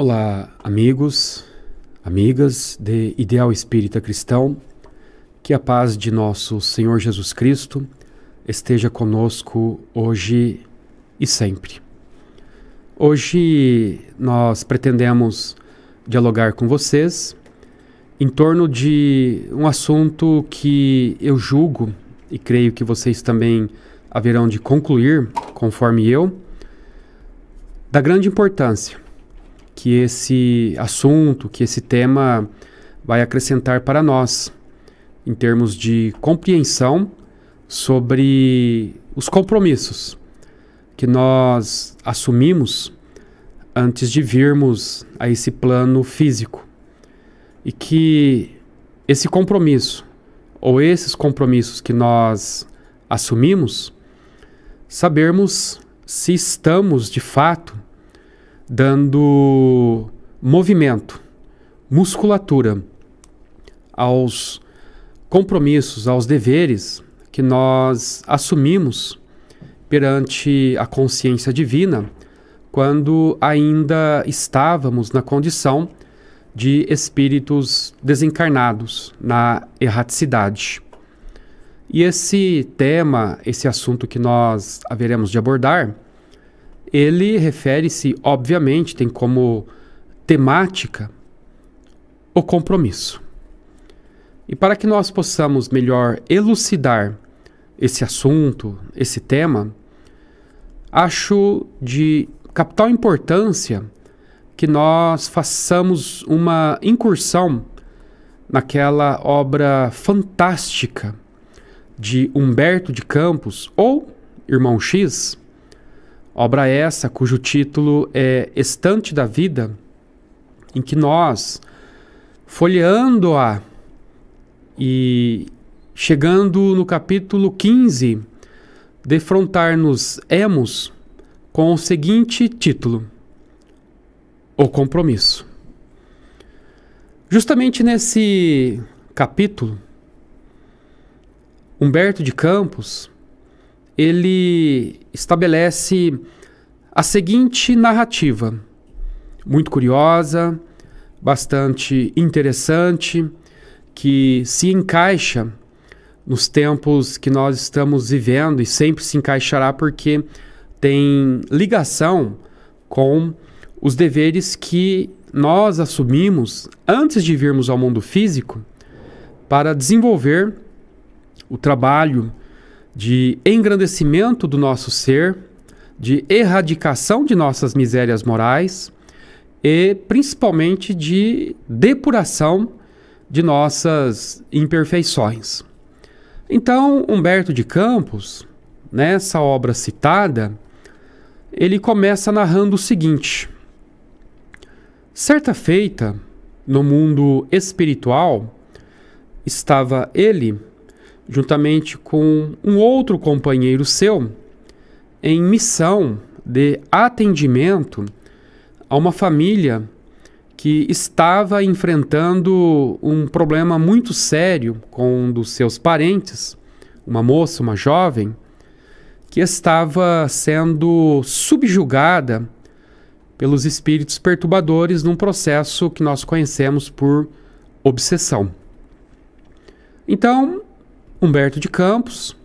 Olá, amigos, amigas de Ideal Espírita Cristão, que a paz de nosso Senhor Jesus Cristo esteja conosco hoje e sempre. Hoje nós pretendemos dialogar com vocês em torno de um assunto que eu julgo e creio que vocês também haverão de concluir, conforme eu, da grande importância que esse assunto, que esse tema vai acrescentar para nós, em termos de compreensão sobre os compromissos que nós assumimos antes de virmos a esse plano físico. E que esse compromisso, ou esses compromissos que nós assumimos, sabermos se estamos, de fato, dando movimento, musculatura aos compromissos, aos deveres que nós assumimos perante a consciência divina quando ainda estávamos na condição de espíritos desencarnados, na erraticidade. E esse tema, esse assunto que nós haveremos de abordar, ele refere-se, obviamente, tem como temática o compromisso. E para que nós possamos melhor elucidar esse assunto, esse tema, acho de capital importância que nós façamos uma incursão naquela obra fantástica de Humberto de Campos, ou Irmão X, obra essa cujo título é Estante da Vida, em que nós, folheando-a e chegando no capítulo 15, defrontar-nos-emos com o seguinte título: O Compromisso. Justamente nesse capítulo, Humberto de Campos, ele estabelece a seguinte narrativa, muito curiosa, bastante interessante, que se encaixa nos tempos que nós estamos vivendo e sempre se encaixará porque tem ligação com os deveres que nós assumimos antes de virmos ao mundo físico para desenvolver o trabalho de engrandecimento do nosso ser, de erradicação de nossas misérias morais e, principalmente, de depuração de nossas imperfeições. Então, Humberto de Campos, nessa obra citada, ele começa narrando o seguinte: certa feita, no mundo espiritual, estava ele, juntamente com um outro companheiro seu, em missão de atendimento a uma família que estava enfrentando um problema muito sério com um dos seus parentes, uma moça, uma jovem, que estava sendo subjugada pelos espíritos perturbadores num processo que nós conhecemos por obsessão. Então, Humberto de Campos,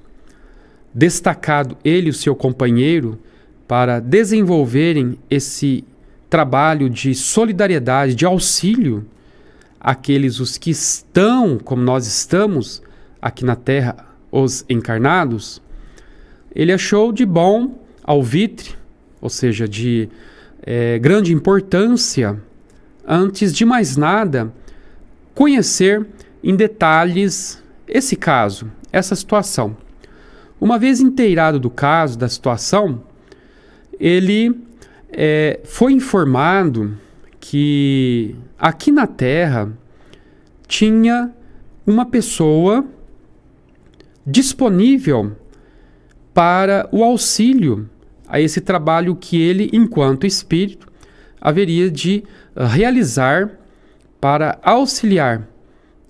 destacado ele e o seu companheiro para desenvolverem esse trabalho de solidariedade, de auxílio àqueles os que estão, como nós estamos aqui na Terra, os encarnados, ele achou de bom alvitre, ou seja, de grande importância, antes de mais nada, conhecer em detalhes esse caso, essa situação. Uma vez inteirado do caso, da situação, ele foi informado que aqui na Terra tinha uma pessoa disponível para o auxílio a esse trabalho que ele, enquanto espírito, haveria de realizar para auxiliar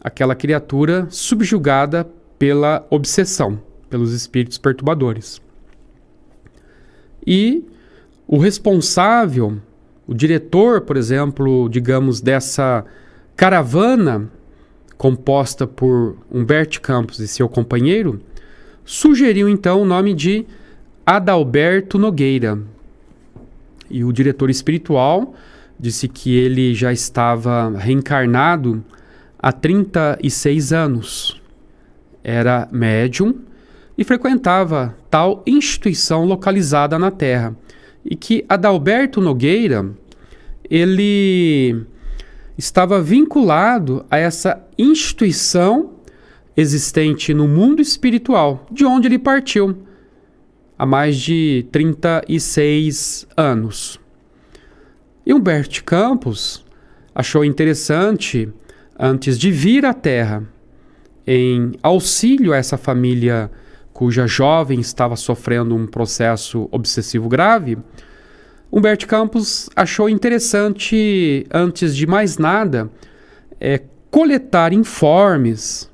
aquela criatura subjugada pela obsessão, pelos espíritos perturbadores. E o responsável o diretor, por exemplo, digamos, dessa caravana composta por Humberto de Campos e seu companheiro, sugeriu então o nome de Adalberto Nogueira. E o diretor espiritual disse que ele já estava reencarnado há 36 anos. Era médium e frequentava tal instituição localizada na Terra. E que Adalberto Nogueira, ele estava vinculado a essa instituição existente no mundo espiritual, de onde ele partiu há mais de 36 anos. E Humberto de Campos achou interessante, antes de vir à Terra, em auxílio a essa família cuja jovem estava sofrendo um processo obsessivo grave, Humberto de Campos achou interessante, antes de mais nada, coletar informes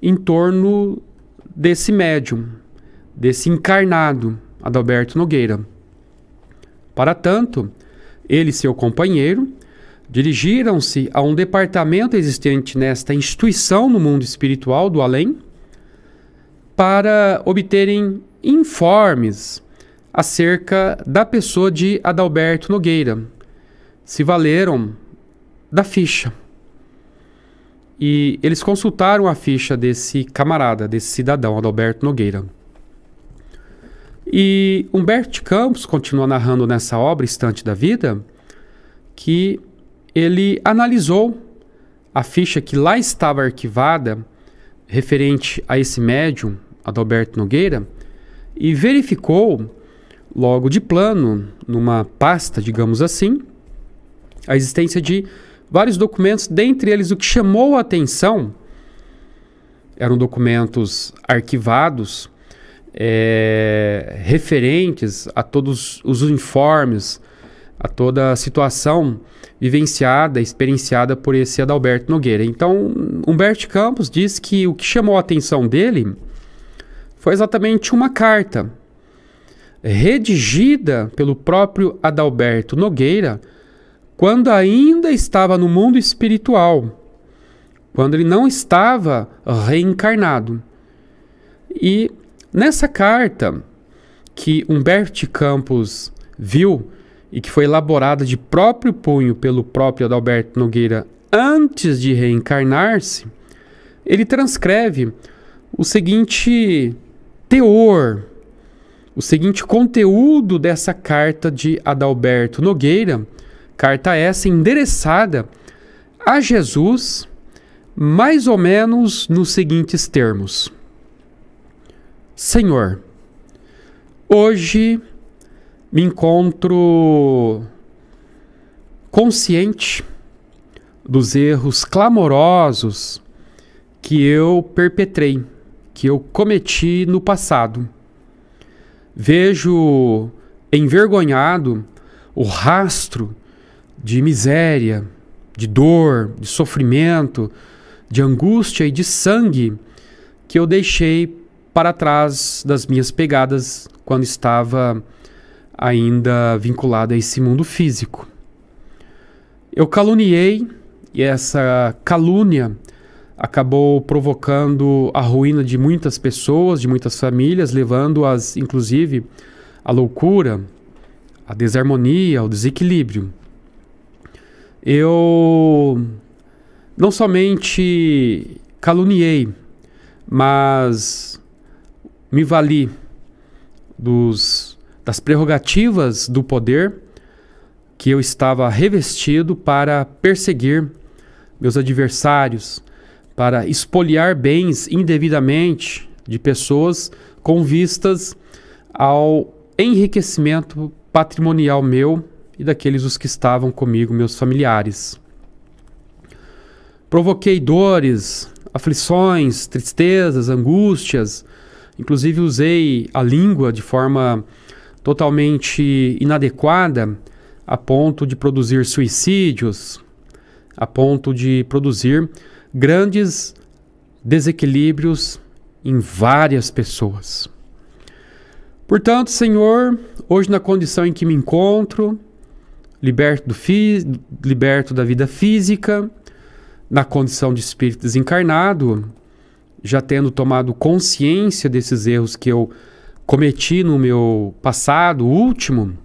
em torno desse médium, desse encarnado, Adalberto Nogueira. Para tanto, ele e seu companheiro dirigiram-se a um departamento existente nesta instituição no mundo espiritual do além, para obterem informes acerca da pessoa de Adalberto Nogueira. Se valeram da ficha. E eles consultaram a ficha desse camarada, desse cidadão, Adalberto Nogueira. E Humberto de Campos continua narrando nessa obra, Estante da Vida, que ele analisou a ficha que lá estava arquivada referente a esse médium, Adalberto Nogueira, e verificou logo de plano, numa pasta, digamos assim, a existência de vários documentos, dentre eles o que chamou a atenção, eram documentos arquivados, referentes a todos os informes, a toda a situação vivenciada, experienciada por esse Adalberto Nogueira. Então, Humberto de Campos diz que o que chamou a atenção dele foi exatamente uma carta redigida pelo próprio Adalberto Nogueira quando ainda estava no mundo espiritual, quando ele não estava reencarnado. E nessa carta que Humberto de Campos viu e que foi elaborada de próprio punho pelo próprio Adalberto Nogueira antes de reencarnar-se, ele transcreve o seguinte teor, o seguinte conteúdo dessa carta de Adalberto Nogueira, carta essa endereçada a Jesus, mais ou menos nos seguintes termos. Senhor, hoje me encontro consciente dos erros clamorosos que eu perpetrei, que eu cometi no passado. Vejo envergonhado o rastro de miséria, de dor, de sofrimento, de angústia e de sangue que eu deixei para trás das minhas pegadas quando estava ainda vinculado a esse mundo físico. Eu caluniei, e essa calúnia acabou provocando a ruína de muitas pessoas, de muitas famílias, levando-as, inclusive, à loucura, à desarmonia, ao desequilíbrio. Eu não somente caluniei, mas me vali das prerrogativas do poder que eu estava revestido para perseguir meus adversários, para expoliar bens indevidamente de pessoas com vistas ao enriquecimento patrimonial meu e daqueles os que estavam comigo, meus familiares. Provoquei dores, aflições, tristezas, angústias, inclusive usei a língua de forma totalmente inadequada, a ponto de produzir suicídios, a ponto de produzir grandes desequilíbrios em várias pessoas. Portanto, Senhor, hoje na condição em que me encontro, liberto da vida física, na condição de espírito desencarnado, já tendo tomado consciência desses erros que eu cometi no meu passado último,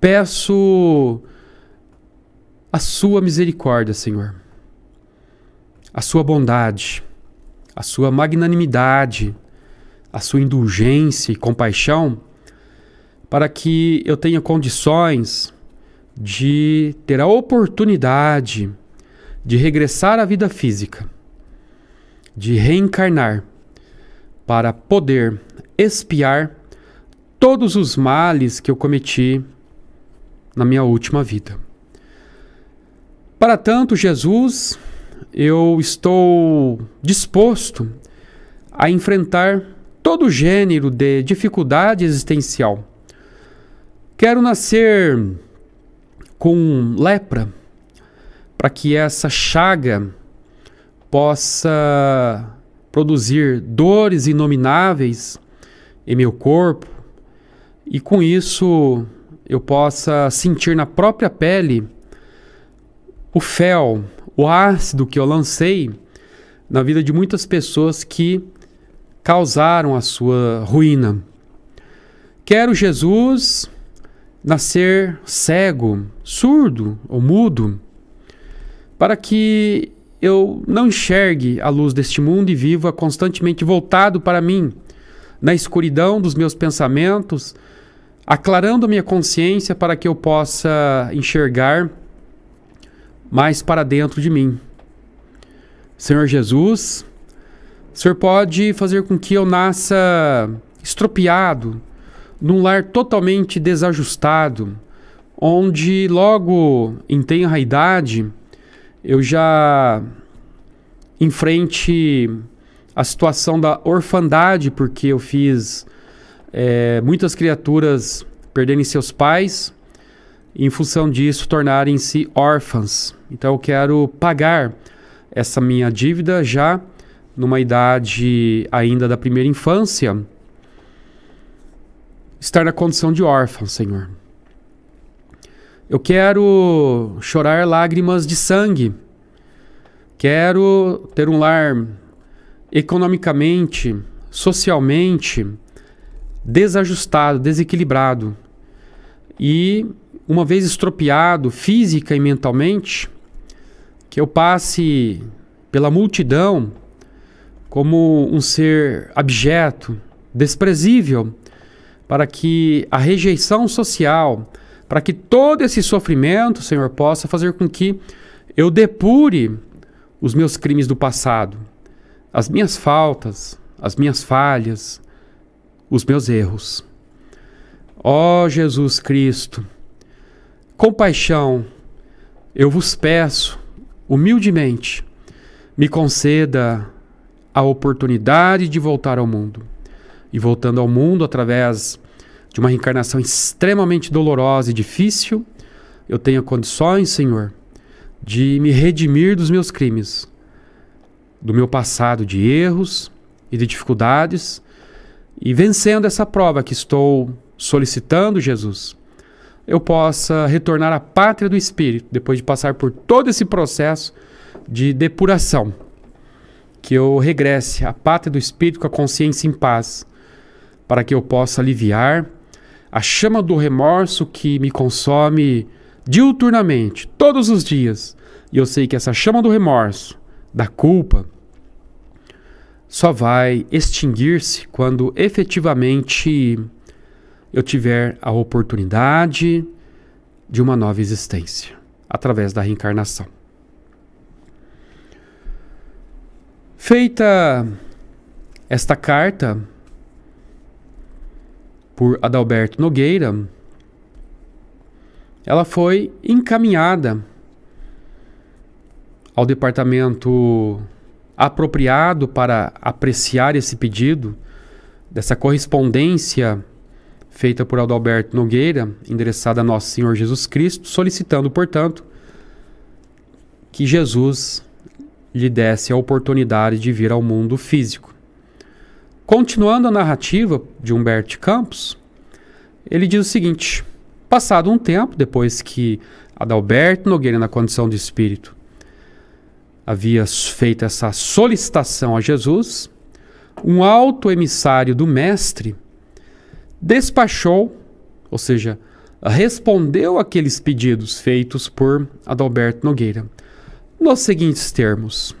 peço a sua misericórdia, Senhor, a sua bondade, a sua magnanimidade, a sua indulgência e compaixão, para que eu tenha condições de ter a oportunidade de regressar à vida física, de reencarnar, para poder expiar todos os males que eu cometi na minha última vida. Para tanto, Jesus, eu estou disposto a enfrentar todo gênero de dificuldade existencial. Quero nascer com lepra, para que essa chaga possa produzir dores inomináveis em meu corpo e com isso eu possa sentir na própria pele o fel, o ácido que eu lancei na vida de muitas pessoas que causaram a sua ruína. Quero, Jesus, nascer cego, surdo ou mudo, para que eu não enxergue a luz deste mundo e viva constantemente voltado para mim, na escuridão dos meus pensamentos, aclarando a minha consciência para que eu possa enxergar mais para dentro de mim. Senhor Jesus, o Senhor pode fazer com que eu nasça estropiado, num lar totalmente desajustado, onde logo em tenra idade eu já enfrente a situação da orfandade, porque eu fiz muitas criaturas perderem seus pais e, em função disso, tornarem-se órfãs. Então eu quero pagar essa minha dívida já numa idade ainda da primeira infância, estar na condição de órfão, Senhor. Eu quero chorar lágrimas de sangue, quero ter um lar economicamente, socialmente desajustado, desequilibrado. E uma vez estropiado física e mentalmente, que eu passe pela multidão como um ser abjeto, desprezível, para que a rejeição social, para que todo esse sofrimento, Senhor, possa fazer com que eu depure os meus crimes do passado, as minhas faltas, as minhas falhas, os meus erros. Ó Jesus Cristo, compaixão, eu vos peço, humildemente, me conceda a oportunidade de voltar ao mundo. E voltando ao mundo através de uma reencarnação extremamente dolorosa e difícil, eu tenho condições, Senhor, de me redimir dos meus crimes, do meu passado de erros e de dificuldades, e vencendo essa prova que estou solicitando, Jesus, eu possa retornar à pátria do Espírito, depois de passar por todo esse processo de depuração, que eu regresse à pátria do Espírito com a consciência em paz, para que eu possa aliviar a chama do remorso que me consome diuturnamente, todos os dias. E eu sei que essa chama do remorso, da culpa, só vai extinguir-se quando efetivamente eu tiver a oportunidade de uma nova existência, através da reencarnação. Feita esta carta por Adalberto Nogueira, ela foi encaminhada ao departamento apropriado para apreciar esse pedido dessa correspondência feita por Adalberto Nogueira, endereçada a Nosso Senhor Jesus Cristo, solicitando, portanto, que Jesus lhe desse a oportunidade de vir ao mundo físico. Continuando a narrativa de Humberto de Campos, ele diz o seguinte: Passado um tempo, depois que Adalberto Nogueira, na condição de espírito, havia feito essa solicitação a Jesus, um alto emissário do mestre despachou, ou seja, respondeu aqueles pedidos feitos por Adalberto Nogueira nos seguintes termos: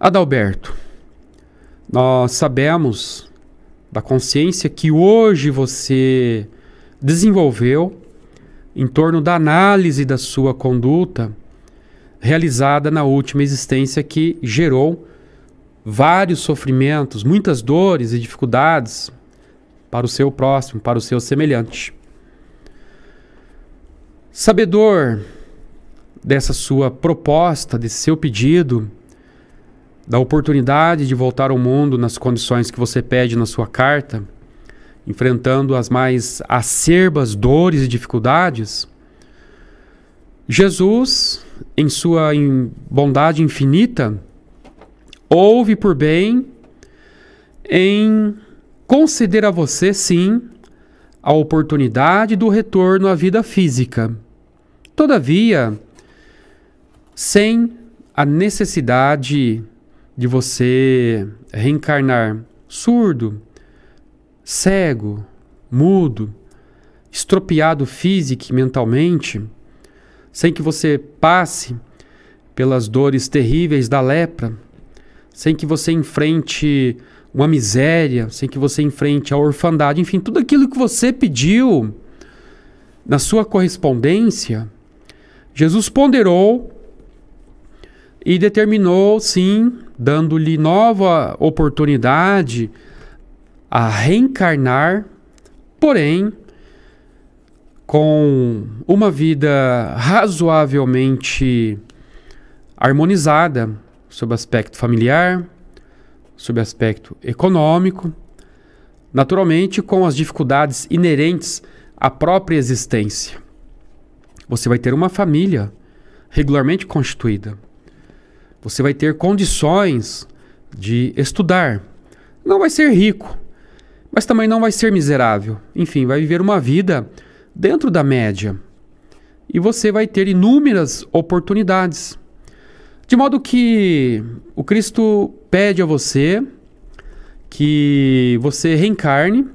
Adalberto, nós sabemos da consciência que hoje você desenvolveu em torno da análise da sua conduta realizada na última existência, que gerou vários sofrimentos, muitas dores e dificuldades para o seu próximo, para o seu semelhante. Sabedor dessa sua proposta, desse seu pedido, da oportunidade de voltar ao mundo nas condições que você pede na sua carta, enfrentando as mais acerbas dores e dificuldades, Jesus, em sua bondade infinita, houve por bem em conceder a você, sim, a oportunidade do retorno à vida física. Todavia, sem a necessidade de você reencarnar surdo, cego, mudo, estropiado física e mentalmente, sem que você passe pelas dores terríveis da lepra, sem que você enfrente uma miséria, sem que você enfrente a orfandade, enfim, tudo aquilo que você pediu na sua correspondência, Jesus ponderou e determinou, sim, dando-lhe nova oportunidade a reencarnar, porém, com uma vida razoavelmente harmonizada, sob aspecto familiar, sob aspecto econômico, naturalmente com as dificuldades inerentes à própria existência. Você vai ter uma família regularmente constituída. Você vai ter condições de estudar. Não vai ser rico, mas também não vai ser miserável. Enfim, vai viver uma vida dentro da média. E você vai ter inúmeras oportunidades. De modo que o Cristo pede a você que você reencarne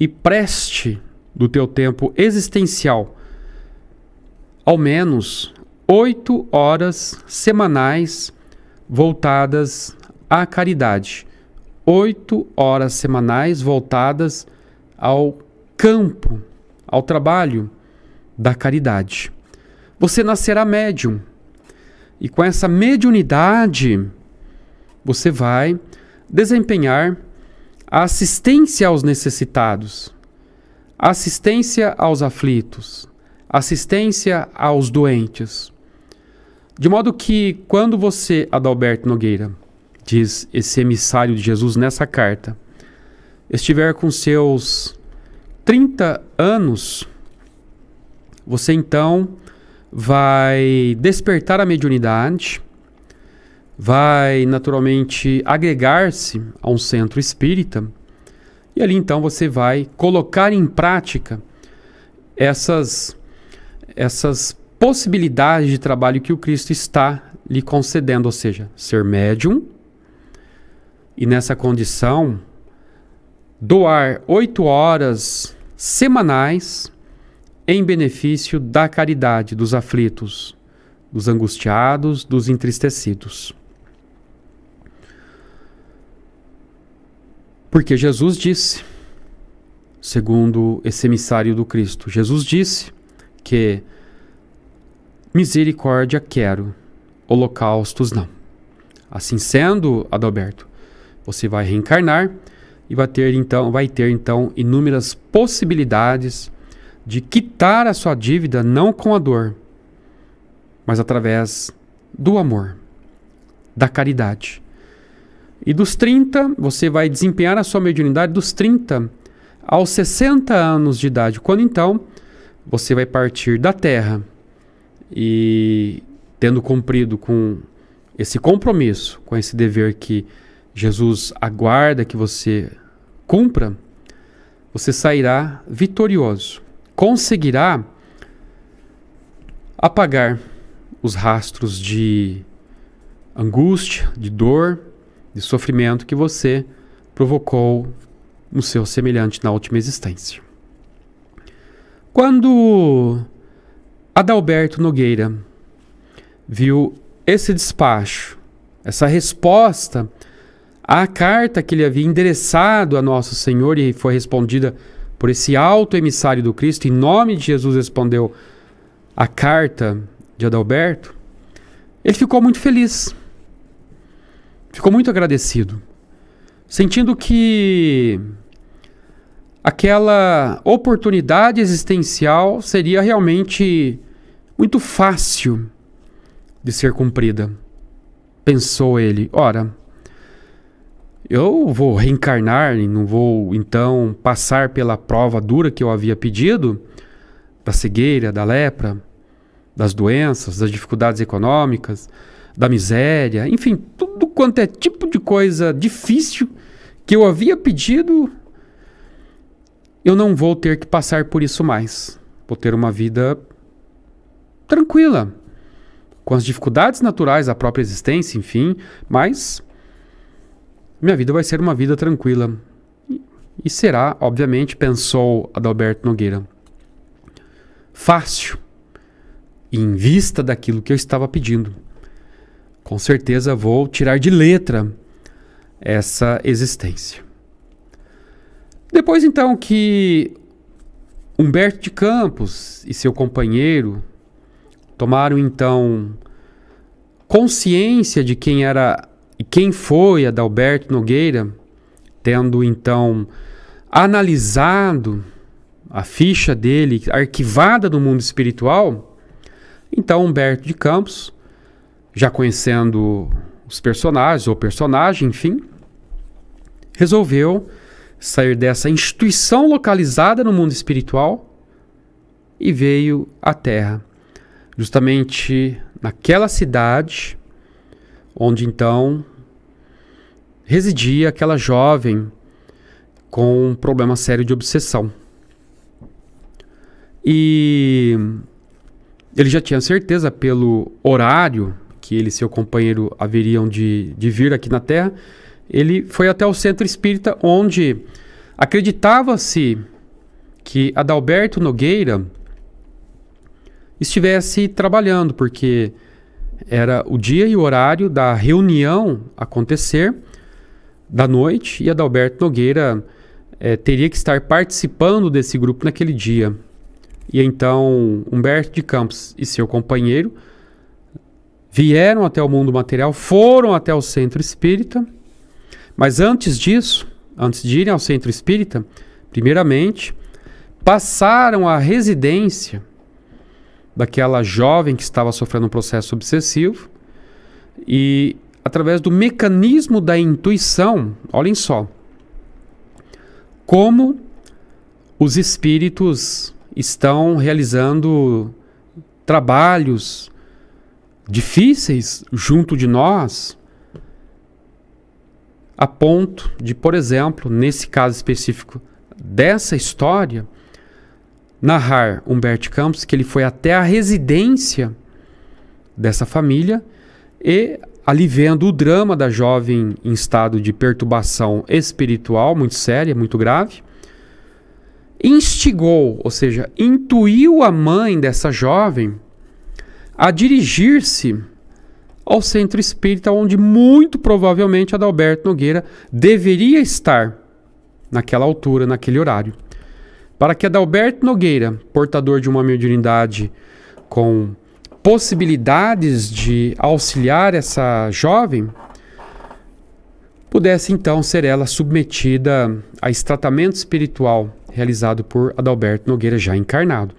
e preste do teu tempo existencial ao menos 8 horas semanais voltadas à caridade, 8 horas semanais voltadas ao campo, ao trabalho da caridade. Você nascerá médium. E com essa mediunidade, você vai desempenhar a assistência aos necessitados, assistência aos aflitos, assistência aos doentes. De modo que, quando você, Adalberto Nogueira, diz esse emissário de Jesus nessa carta, estiver com seus 30 anos, você então vai despertar a mediunidade, vai naturalmente agregar-se a um centro espírita e ali então você vai colocar em prática essas possibilidades de trabalho que o Cristo está lhe concedendo, ou seja, ser médium e nessa condição doar 8 horas semanais em benefício da caridade dos aflitos, dos angustiados, dos entristecidos. Porque Jesus disse, segundo esse emissário do Cristo, Jesus disse que misericórdia quero, holocaustos não. Assim sendo, Adalberto, você vai reencarnar e vai ter então inúmeras possibilidades de quitar a sua dívida não com a dor, mas através do amor, da caridade. E dos 30, você vai desempenhar a sua mediunidade dos 30 aos 60 anos de idade, quando então você vai partir da terra e, tendo cumprido com esse compromisso, com esse dever que Jesus aguarda que você cumpra, você sairá vitorioso, conseguirá apagar os rastros de angústia, de dor, de sofrimento que você provocou no seu semelhante na última existência. Quando Adalberto Nogueira viu esse despacho, essa resposta à carta que ele havia endereçado a Nosso Senhor e foi respondida por esse alto emissário do Cristo, em nome de Jesus respondeu a carta de Adalberto, ele ficou muito feliz, ficou muito agradecido, sentindo que aquela oportunidade existencial seria realmente muito fácil de ser cumprida. Pensou ele, ora, eu vou reencarnar e não vou então passar pela prova dura que eu havia pedido, da cegueira, da lepra, das doenças, das dificuldades econômicas, da miséria, enfim, tudo quanto é tipo de coisa difícil que eu havia pedido. Eu não vou ter que passar por isso mais. Vou ter uma vida tranquila, com as dificuldades naturais da própria existência, enfim, mas minha vida vai ser uma vida tranquila. E será, obviamente, pensou Adalberto Nogueira, fácil, em vista daquilo que eu estava pedindo. Com certeza vou tirar de letra essa existência. Depois então que Humberto de Campos e seu companheiro tomaram então consciência de quem era e quem foi Adalberto Nogueira, tendo então analisado a ficha dele arquivada no mundo espiritual, então Humberto de Campos, já conhecendo os personagens ou personagem, enfim, resolveu sair dessa instituição localizada no mundo espiritual e veio à Terra, justamente naquela cidade onde então residia aquela jovem com um problema sério de obsessão. E ele já tinha certeza pelo horário que ele e seu companheiro haveriam de vir aqui na Terra. Ele foi até o centro espírita onde acreditava-se que Adalberto Nogueira estivesse trabalhando, porque era o dia e o horário da reunião acontecer da noite e Adalberto Nogueira teria que estar participando desse grupo naquele dia. E então Humberto de Campos e seu companheiro vieram até o mundo material, foram até o centro espírita. Mas antes disso, antes de irem ao centro espírita, primeiramente, passaram à residência daquela jovem que estava sofrendo um processo obsessivo e, através do mecanismo da intuição, olhem só, como os espíritos estão realizando trabalhos difíceis junto de nós, a ponto de, por exemplo, nesse caso específico dessa história, narrar Humberto Campos que ele foi até a residência dessa família e, ali vendo o drama da jovem em estado de perturbação espiritual, muito séria, muito grave, instigou, ou seja, intuiu a mãe dessa jovem a dirigir-se ao centro espírita, onde muito provavelmente Adalberto Nogueira deveria estar naquela altura, naquele horário. Para que Adalberto Nogueira, portador de uma mediunidade com possibilidades de auxiliar essa jovem, pudesse então ser ela submetida a esse tratamento espiritual realizado por Adalberto Nogueira já encarnado.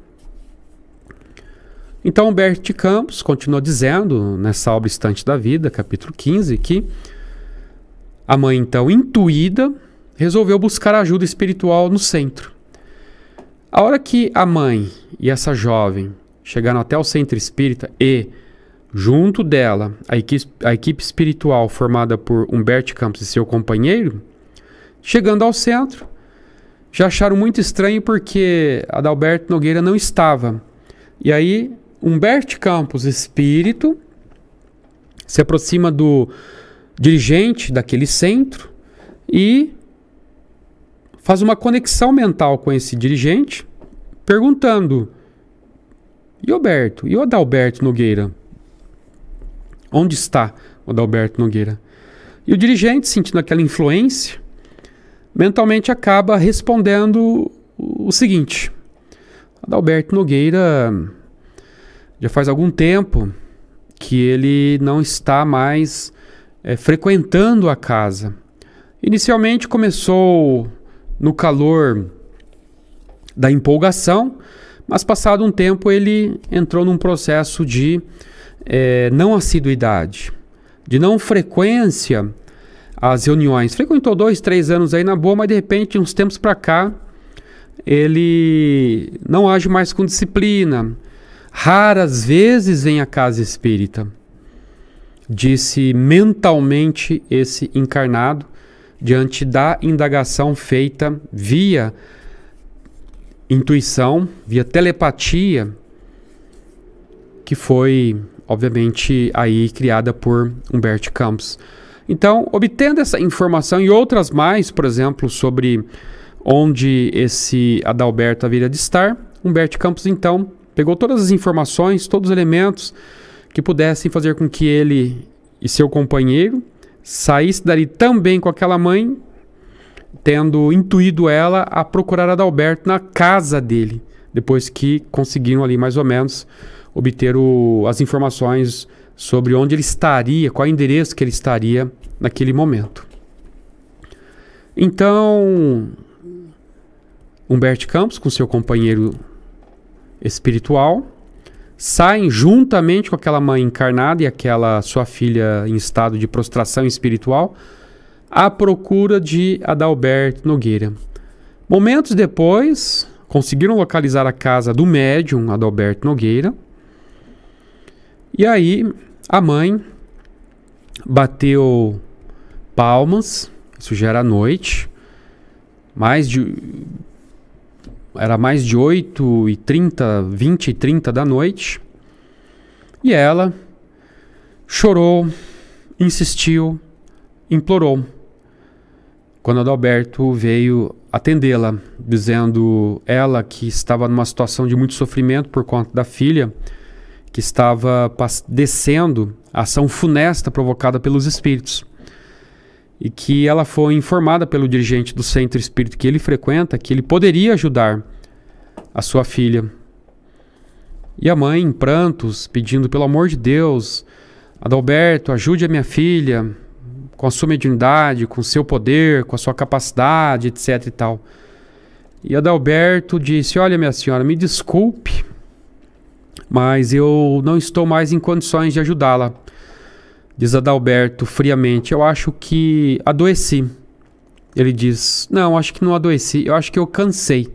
Então, Humberto de Campos continua dizendo, nessa obra Estante da Vida, capítulo 15, que a mãe, então, intuída, resolveu buscar ajuda espiritual no centro. A hora que a mãe e essa jovem chegaram até o centro espírita e, junto dela, a equipe espiritual formada por Humberto de Campos e seu companheiro, chegando ao centro, Já acharam muito estranho porque Adalberto Nogueira não estava. E aí, Humberto de Campos, espírito, se aproxima do dirigente daquele centro e faz uma conexão mental com esse dirigente, perguntando: e Alberto? E o Adalberto Nogueira? Onde está o Adalberto Nogueira? E o dirigente, sentindo aquela influência, mentalmente acaba respondendo o seguinte: Adalberto Nogueira, já faz algum tempo que ele não está mais frequentando a casa. Inicialmente começou no calor da empolgação, mas passado um tempo ele entrou num processo de não assiduidade, de não frequência às reuniões. Frequentou 2, 3 anos aí na boa, mas de repente, uns tempos para cá, ele não age mais com disciplina. Raras vezes vem à casa espírita, disse mentalmente esse encarnado, diante da indagação feita via intuição, via telepatia, que foi, obviamente, aí criada por Humberto de Campos. Então, obtendo essa informação e outras mais, por exemplo, sobre onde esse Adalberto haveria de estar, Humberto de Campos, então, pegou todas as informações, todos os elementos que pudessem fazer com que ele e seu companheiro saísse dali também com aquela mãe, tendo intuído ela a procurar Adalberto na casa dele, depois que conseguiram ali mais ou menos obter as informações sobre onde ele estaria, qual endereço que ele estaria naquele momento. Então, Humberto de Campos, com seu companheiro espiritual, saem juntamente com aquela mãe encarnada e aquela sua filha em estado de prostração espiritual, à procura de Adalberto Nogueira. Momentos depois, conseguiram localizar a casa do médium Adalberto Nogueira. E aí, a mãe bateu palmas, isso já era noite, era mais de 8h30, 20h30 da noite, e ela chorou, insistiu, implorou. Quando Adalberto veio atendê-la, dizendo ela que estava numa situação de muito sofrimento por conta da filha, que estava descendo a ação funesta provocada pelos espíritos, e que ela foi informada pelo dirigente do centro espírita que ele frequenta, que ele poderia ajudar a sua filha. E a mãe, em prantos, pedindo: pelo amor de Deus, Adalberto, ajude a minha filha com a sua mediunidade, com o seu poder, com a sua capacidade, etc e tal. E Adalberto disse: olha, minha senhora, me desculpe, mas eu não estou mais em condições de ajudá-la. Diz Adalberto friamente: eu acho que adoeci. Ele diz: não, acho que não adoeci, eu acho que eu cansei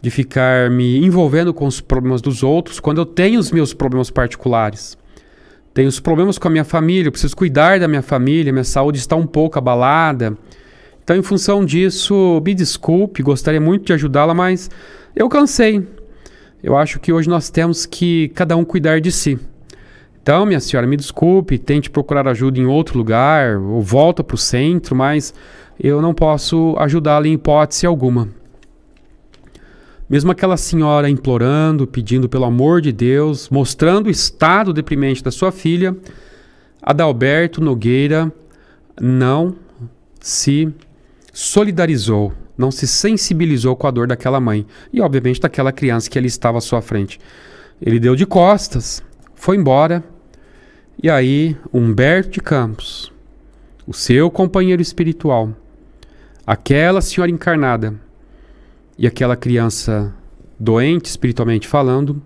de ficar me envolvendo com os problemas dos outros, quando eu tenho os meus problemas particulares. Tenho os problemas com a minha família, eu preciso cuidar da minha família, minha saúde está um pouco abalada. Então, em função disso, me desculpe, gostaria muito de ajudá-la, mas eu cansei. Eu acho que hoje nós temos que cada um cuidar de si. Então, minha senhora, me desculpe, tente procurar ajuda em outro lugar, ou volta para o centro, mas eu não posso ajudá-la em hipótese alguma. Mesmo aquela senhora implorando, pedindo pelo amor de Deus, mostrando o estado deprimente da sua filha, Adalberto Nogueira não se solidarizou, não se sensibilizou com a dor daquela mãe e, obviamente, daquela criança que ali estava à sua frente. Ele deu de costas, foi embora. E aí, Humberto de Campos, o seu companheiro espiritual, aquela senhora encarnada e aquela criança doente, espiritualmente falando,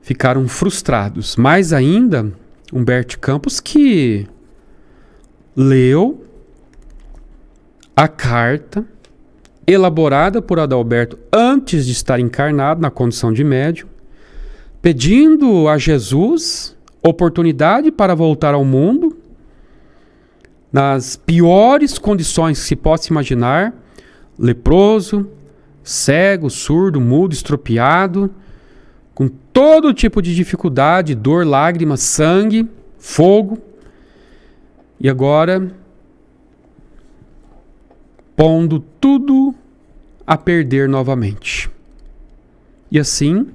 ficaram frustrados. Mais ainda, Humberto de Campos, que leu a carta elaborada por Adalberto antes de estar encarnado, na condição de médium, pedindo a Jesus oportunidade para voltar ao mundo nas piores condições que se possa imaginar, leproso, cego, surdo, mudo, estropiado, com todo tipo de dificuldade, dor, lágrimas, sangue, fogo. E agora, pondo tudo a perder novamente. E assim,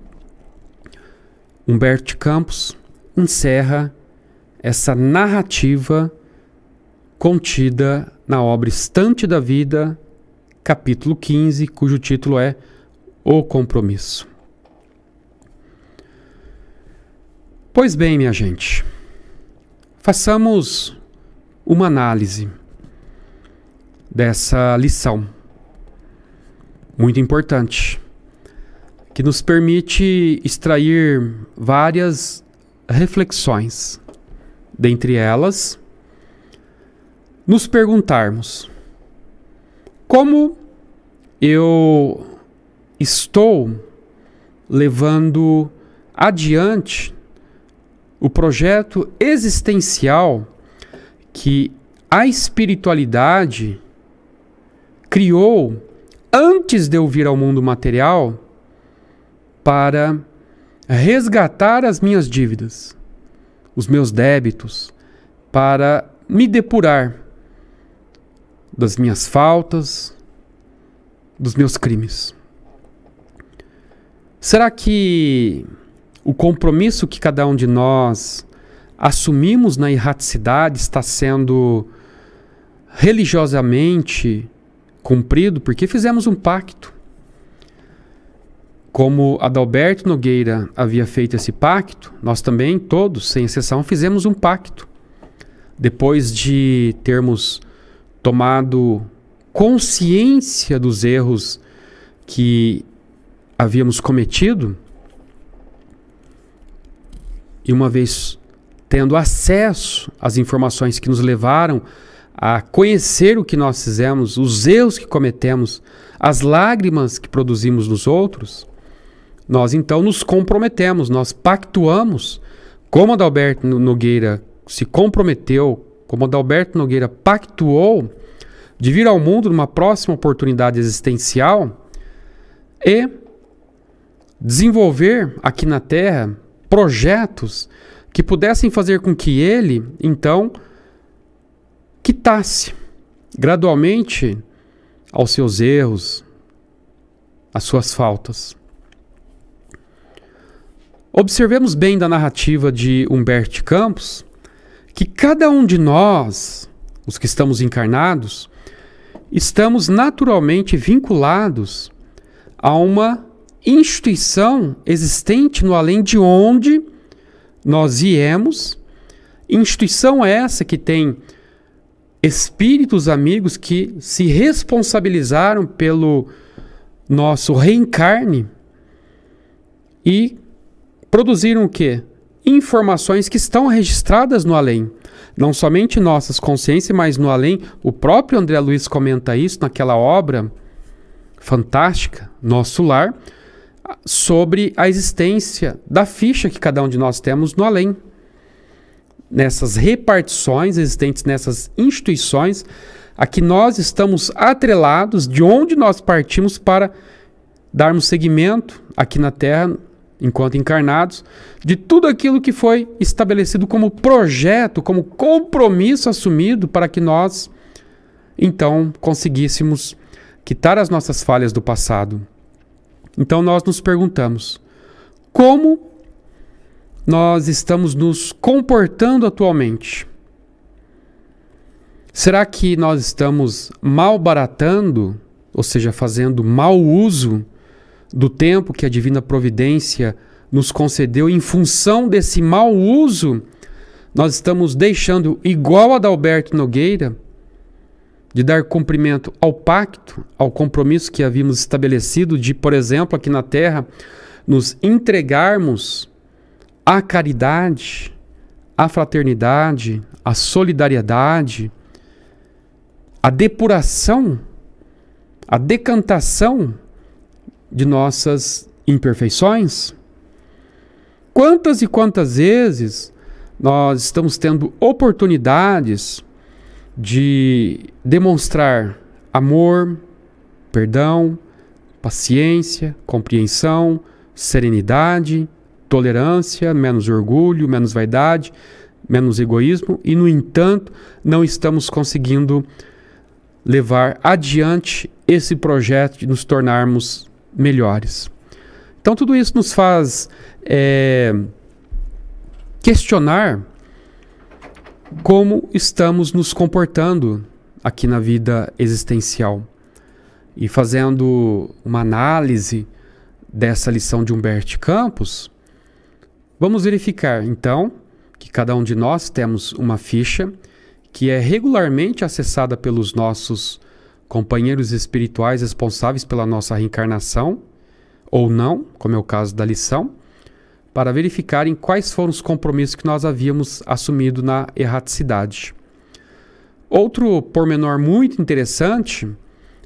Humberto de Campos encerra essa narrativa contida na obra Estante da Vida, capítulo 15, cujo título é O Compromisso. Pois bem, minha gente, façamos uma análise dessa lição muito importante, que nos permite extrair várias reflexões, dentre elas, nos perguntarmos: como eu estou levando adiante o projeto existencial que a espiritualidade criou antes de eu vir ao mundo material para resgatar as minhas dívidas, os meus débitos, para me depurar das minhas faltas, dos meus crimes? Será que o compromisso que cada um de nós assumimos na erraticidade está sendo religiosamente cumprido? Porque fizemos um pacto. Como Adalberto Nogueira havia feito esse pacto, nós também, todos, sem exceção, fizemos um pacto. Depois de termos tomado consciência dos erros que havíamos cometido, e uma vez tendo acesso às informações que nos levaram a conhecer o que nós fizemos, os erros que cometemos, as lágrimas que produzimos nos outros, nós então nos comprometemos, nós pactuamos, como Adalberto Nogueira se comprometeu, como Adalberto Nogueira pactuou, de vir ao mundo numa próxima oportunidade existencial e desenvolver aqui na Terra projetos que pudessem fazer com que ele, então, quitasse gradualmente aos seus erros, às suas faltas. Observemos bem da narrativa de Humberto de Campos que cada um de nós, os que estamos encarnados, estamos naturalmente vinculados a uma instituição existente no além de onde nós viemos, instituição essa que tem espíritos amigos que se responsabilizaram pelo nosso reencarne e produziram o quê? Informações que estão registradas no além. Não somente nossas consciências, mas no além. O próprio André Luiz comenta isso naquela obra fantástica, Nosso Lar, sobre a existência da ficha que cada um de nós temos no além. Nessas repartições existentes nessas instituições a que nós estamos atrelados, de onde nós partimos para darmos seguimento aqui na Terra, enquanto encarnados, de tudo aquilo que foi estabelecido como projeto, como compromisso assumido para que nós, então, conseguíssemos quitar as nossas falhas do passado. Então nós nos perguntamos: como nós estamos nos comportando atualmente? Será que nós estamos malbaratando, ou seja, fazendo mau uso do tempo que a Divina Providência nos concedeu? Em função desse mau uso, nós estamos deixando, igual a Adalberto Nogueira, de dar cumprimento ao pacto, ao compromisso que havíamos estabelecido de, por exemplo, aqui na Terra, nos entregarmos a caridade, a fraternidade, a solidariedade, a depuração, a decantação de nossas imperfeições? Quantas e quantas vezes nós estamos tendo oportunidades de demonstrar amor, perdão, paciência, compreensão, serenidade, tolerância, menos orgulho, menos vaidade, menos egoísmo, e no entanto não estamos conseguindo levar adiante esse projeto de nos tornarmos melhores. Então tudo isso nos faz questionar como estamos nos comportando aqui na vida existencial. E fazendo uma análise dessa lição de Humberto de Campos, vamos verificar então que cada um de nós temos uma ficha que é regularmente acessada pelos nossos companheiros espirituais responsáveis pela nossa reencarnação, ou não, como é o caso da lição, para verificarem quais foram os compromissos que nós havíamos assumido na erraticidade. Outro pormenor muito interessante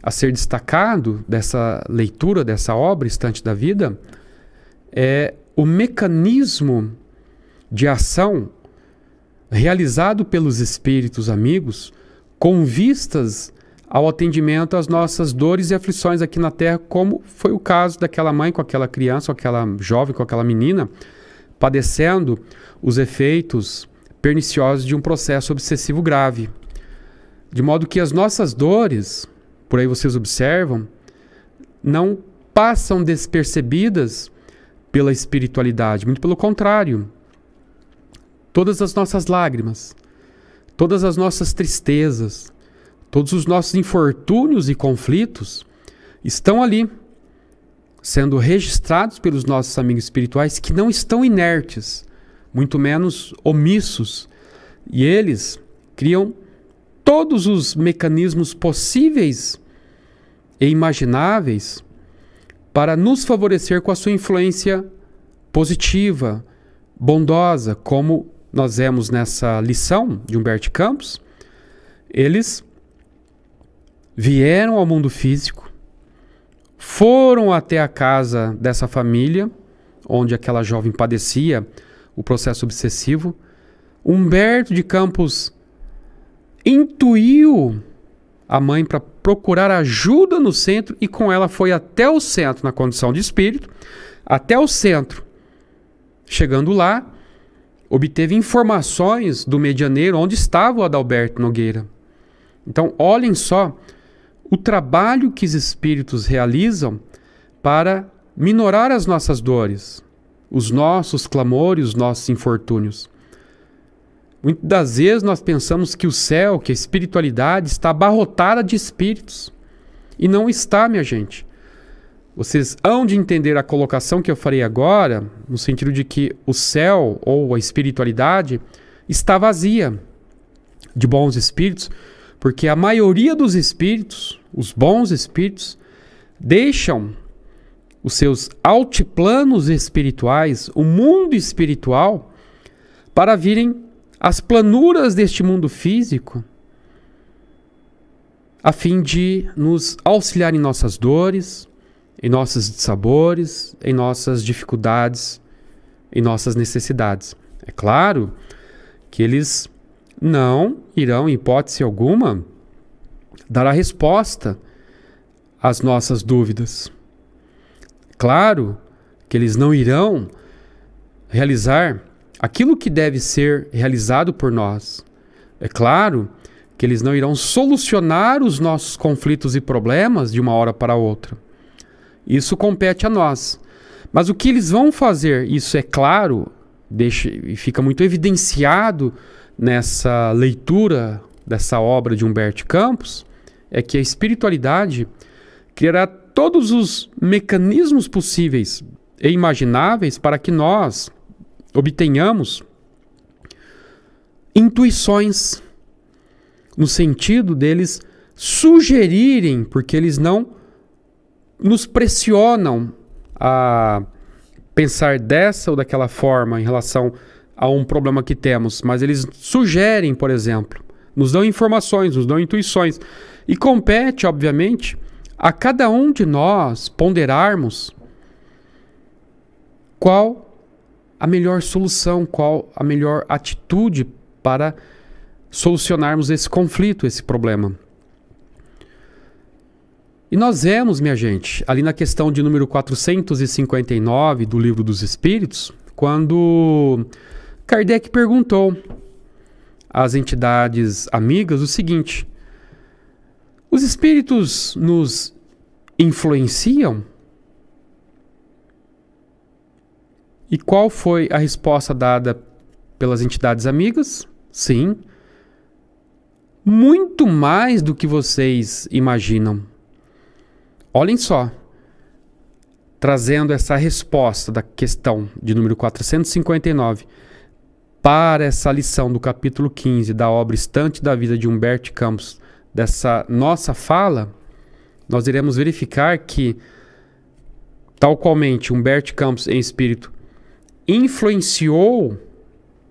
a ser destacado dessa leitura, dessa obra, Estante da Vida, é o mecanismo de ação realizado pelos espíritos amigos com vistas ao atendimento às nossas dores e aflições aqui na Terra, como foi o caso daquela mãe com aquela criança, com aquela jovem, com aquela menina, padecendo os efeitos perniciosos de um processo obsessivo grave. De modo que as nossas dores, por aí vocês observam, não passam despercebidas pela espiritualidade, muito pelo contrário. Todas as nossas lágrimas, todas as nossas tristezas, todos os nossos infortúnios e conflitos estão ali, sendo registrados pelos nossos amigos espirituais, que não estão inertes, muito menos omissos. E eles criam todos os mecanismos possíveis e imagináveis para nos favorecer com a sua influência positiva, bondosa, como nós vemos nessa lição de Humberto de Campos. Eles vieram ao mundo físico, foram até a casa dessa família, onde aquela jovem padecia o processo obsessivo. Humberto de Campos intuiu a mãe para procurar ajuda no centro e com ela foi até o centro, na condição de espírito, até o centro. Chegando lá, obteve informações do medianeiro onde estava o Adalberto Nogueira. Então, olhem só o trabalho que os espíritos realizam para minorar as nossas dores, os nossos clamores, os nossos infortúnios. Muitas das vezes nós pensamos que o céu, que a espiritualidade está abarrotada de espíritos. E não está, minha gente. Vocês hão de entender a colocação que eu farei agora, no sentido de que o céu ou a espiritualidade está vazia de bons espíritos, porque a maioria dos espíritos, os bons espíritos, deixam os seus altiplanos espirituais, o mundo espiritual, para virem às planuras deste mundo físico, a fim de nos auxiliar em nossas dores, em nossos dissabores, em nossas dificuldades, em nossas necessidades. É claro que eles não irão, em hipótese alguma, dar a resposta às nossas dúvidas. Claro que eles não irão realizar aquilo que deve ser realizado por nós. É claro que eles não irão solucionar os nossos conflitos e problemas de uma hora para outra. Isso compete a nós. Mas o que eles vão fazer, isso é claro, fica muito evidenciado nessa leitura dessa obra de Humberto de Campos, é que a espiritualidade criará todos os mecanismos possíveis e imagináveis para que nós obtenhamos intuições, no sentido deles sugerirem, porque eles não nos pressionam a pensar dessa ou daquela forma em relação a um problema que temos, mas eles sugerem, por exemplo, nos dão informações, nos dão intuições. E compete, obviamente, a cada um de nós ponderarmos qual a melhor solução, qual a melhor atitude para solucionarmos esse conflito, esse problema. E nós vemos, minha gente, ali na questão de número 459 do Livro dos Espíritos, quando Kardec perguntou às entidades amigas o seguinte: os espíritos nos influenciam? E qual foi a resposta dada pelas entidades amigas? Sim, muito mais do que vocês imaginam. Olhem só, trazendo essa resposta da questão de número 459 para essa lição do capítulo 15 da obra Estante da Vida de Humberto de Campos, dessa nossa fala, nós iremos verificar que, tal qualmente Humberto de Campos em espírito influenciou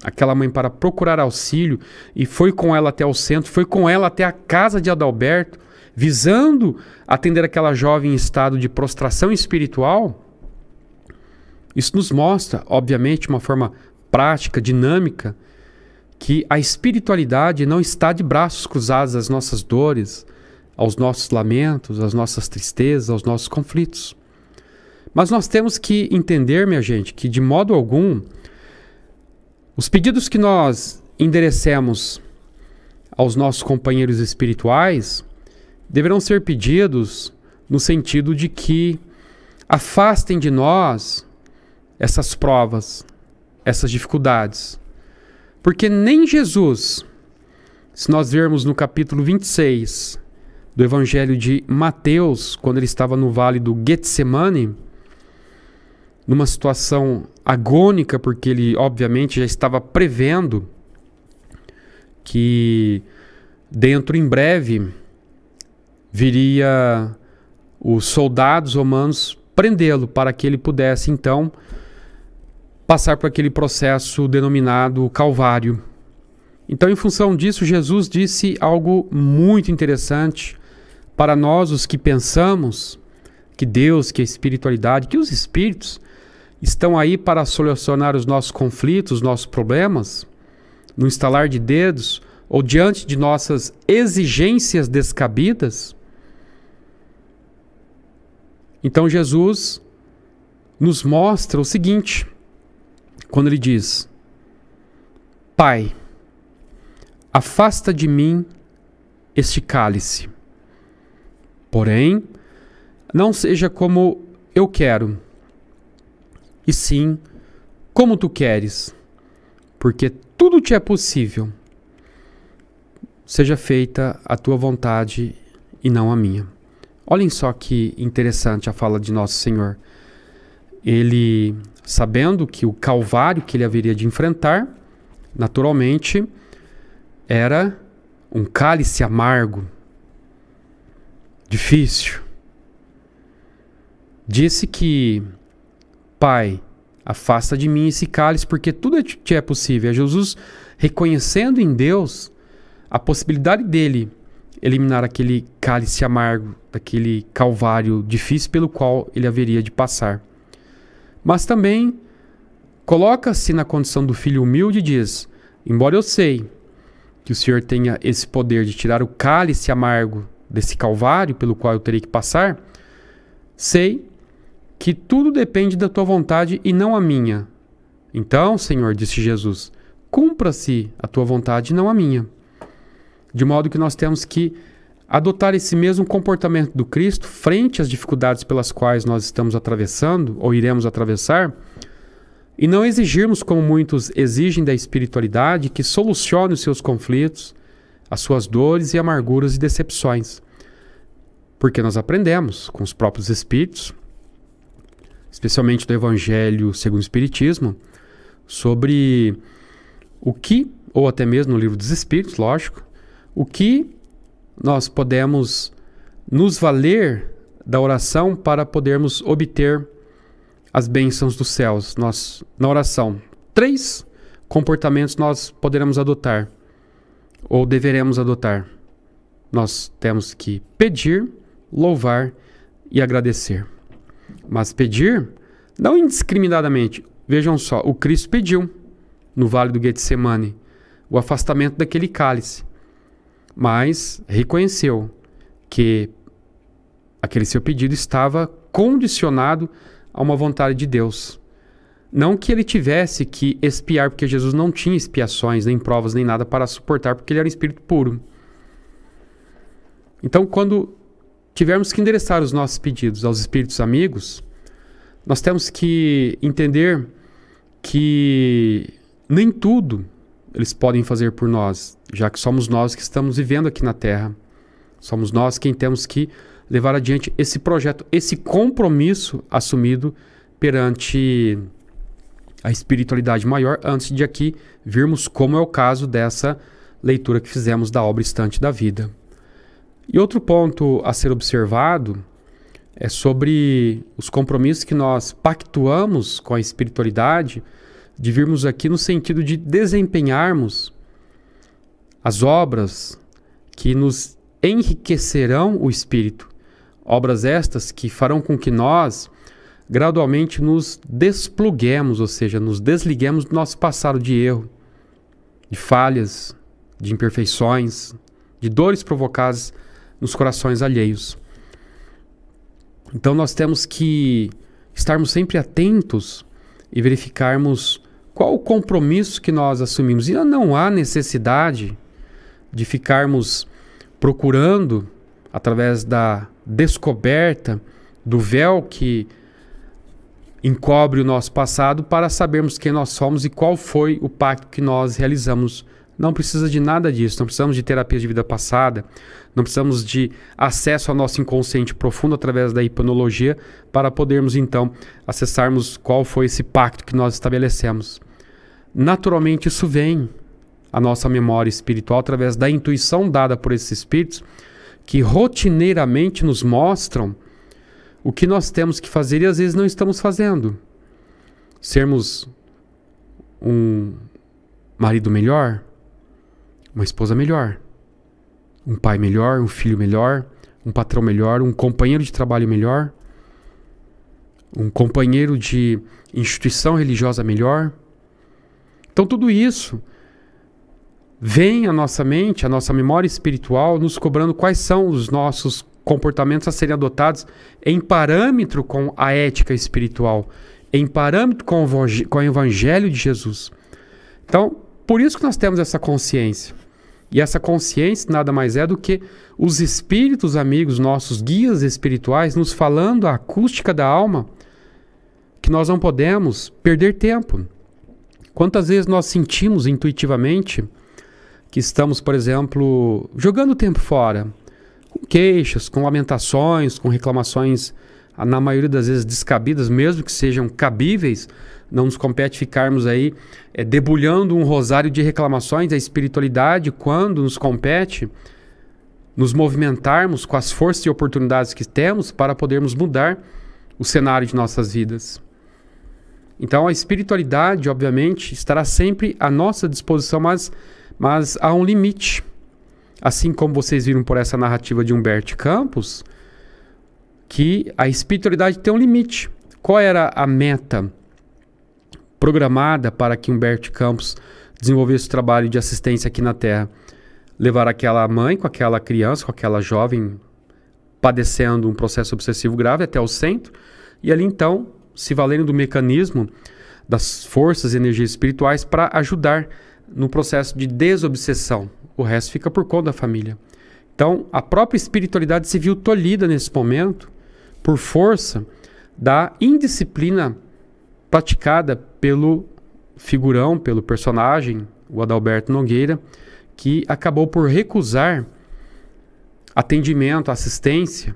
aquela mãe para procurar auxílio e foi com ela até o centro, foi com ela até a casa de Adalberto, visando atender aquela jovem em estado de prostração espiritual. Isso nos mostra, obviamente, uma forma prática, dinâmica, que a espiritualidade não está de braços cruzados às nossas dores, aos nossos lamentos, às nossas tristezas, aos nossos conflitos. Mas nós temos que entender, minha gente, que de modo algum os pedidos que nós enderecemos aos nossos companheiros espirituais deverão ser pedidos no sentido de que afastem de nós essas provas, essas dificuldades. Porque nem Jesus, se nós vermos no capítulo 26 do Evangelho de Mateus, quando ele estava no vale do Getsêmani, numa situação agônica, porque ele obviamente já estava prevendo que dentro em breve viria os soldados romanos prendê-lo para que ele pudesse então passar por aquele processo denominado Calvário. Então, em função disso, Jesus disse algo muito interessante para nós, os que pensamos que Deus, que a espiritualidade, que os espíritos estão aí para solucionar os nossos conflitos, os nossos problemas, no instalar de dedos ou diante de nossas exigências descabidas. Então Jesus nos mostra o seguinte, quando ele diz: Pai, afasta de mim este cálice, porém, não seja como eu quero, e sim como tu queres, porque tudo te é possível, seja feita a tua vontade e não a minha. Olhem só que interessante a fala de Nosso Senhor. Ele, sabendo que o Calvário que ele haveria de enfrentar, naturalmente, era um cálice amargo, difícil. Disse que, Pai, afasta de mim esse cálice, porque tudo te é possível. É Jesus reconhecendo em Deus a possibilidade dele eliminar aquele cálice amargo, daquele calvário difícil pelo qual ele haveria de passar. Mas também coloca-se na condição do filho humilde e diz: embora eu sei que o Senhor tenha esse poder de tirar o cálice amargo desse calvário pelo qual eu terei que passar, sei que tudo depende da tua vontade e não a minha. Então, Senhor, disse Jesus, cumpra-se a tua vontade e não a minha. De modo que nós temos que adotar esse mesmo comportamento do Cristo frente às dificuldades pelas quais nós estamos atravessando ou iremos atravessar, e não exigirmos, como muitos exigem da espiritualidade, que solucione os seus conflitos, as suas dores e amarguras e decepções. Porque nós aprendemos com os próprios Espíritos, especialmente do Evangelho segundo o Espiritismo, sobre o que, ou até mesmo no Livro dos Espíritos, lógico, o que nós podemos nos valer da oração para podermos obter as bênçãos dos céus. Nós, na oração, 3 comportamentos nós poderemos adotar, ou deveremos adotar. Nós temos que pedir, louvar e agradecer. Mas pedir não indiscriminadamente. Vejam só, o Cristo pediu no vale do Getsêmani o afastamento daquele cálice, mas reconheceu que Aquele seu pedido estava condicionado a uma vontade de Deus. Não que ele tivesse que expiar, porque Jesus não tinha expiações, nem provas, nem nada para suportar, porque ele era um espírito puro. Então, quando tivermos que endereçar os nossos pedidos aos espíritos amigos, nós temos que entender que nem tudo eles podem fazer por nós, já que somos nós que estamos vivendo aqui na Terra. Somos nós quem temos que levar adiante esse projeto, esse compromisso assumido perante a espiritualidade maior, antes de aqui virmos como é o caso dessa leitura que fizemos da obra Estante da Vida. E outro ponto a ser observado é sobre os compromissos que nós pactuamos com a espiritualidade, de virmos aqui no sentido de desempenharmos as obras que nos enriquecerão o espírito, obras estas que farão com que nós gradualmente nos despluguemos, ou seja, nos desliguemos do nosso passado de erro, de falhas, de imperfeições, de dores provocadas nos corações alheios. Então nós temos que estarmos sempre atentos e verificarmos qual o compromisso que nós assumimos. E não há necessidade de ficarmos procurando, através da descoberta do véu que encobre o nosso passado, para sabermos quem nós somos e qual foi o pacto que nós realizamos. Não precisa de nada disso, não precisamos de terapia de vida passada, não precisamos de acesso ao nosso inconsciente profundo através da hipnologia para podermos então acessarmos qual foi esse pacto que nós estabelecemos. Naturalmente isso vem à nossa memória espiritual através da intuição dada por esses espíritos que rotineiramente nos mostram o que nós temos que fazer e às vezes não estamos fazendo. Sermos um marido melhor, uma esposa melhor, um pai melhor, um filho melhor, um patrão melhor, um companheiro de trabalho melhor, um companheiro de instituição religiosa melhor. Então tudo isso vem à nossa mente, à nossa memória espiritual, nos cobrando quais são os nossos comportamentos a serem adotados em parâmetro com a ética espiritual, em parâmetro com o Evangelho de Jesus. Então, por isso que nós temos essa consciência. E essa consciência nada mais é do que os espíritos amigos, nossos guias espirituais, nos falando a acústica da alma, que nós não podemos perder tempo. Quantas vezes nós sentimos intuitivamente que estamos, por exemplo, jogando o tempo fora, com queixas, com lamentações, com reclamações, na maioria das vezes descabidas, mesmo que sejam cabíveis. Não nos compete ficarmos aí debulhando um rosário de reclamações. A espiritualidade, quando nos compete, nos movimentarmos com as forças e oportunidades que temos para podermos mudar o cenário de nossas vidas. Então a espiritualidade, obviamente, estará sempre à nossa disposição, mas há um limite. Assim como vocês viram por essa narrativa de Humberto de Campos, que a espiritualidade tem um limite. Qual era a meta programada para que Humberto de Campos desenvolvesse o trabalho de assistência aqui na Terra? Levar aquela mãe com aquela criança, com aquela jovem padecendo um processo obsessivo grave até o centro, e ali então se valendo do mecanismo das forças e energias espirituais para ajudar no processo de desobsessão. O resto fica por conta da família. Então, a própria espiritualidade se viu tolhida nesse momento por força da indisciplina praticada pelo figurão, pelo personagem, o Adalberto Nogueira, que acabou por recusar atendimento, assistência,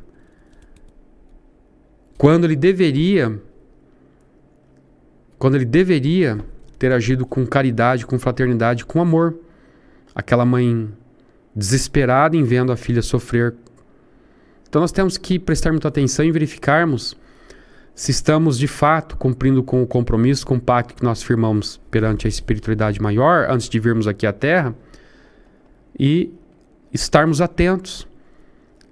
quando ele deveria ter agido com caridade, com fraternidade, com amor. Aquela mãe desesperada em vendo a filha sofrer. Então nós temos que prestar muita atenção e verificarmos se estamos de fato cumprindo com o compromisso, com o pacto que nós firmamos perante a espiritualidade maior, antes de virmos aqui à Terra, e estarmos atentos,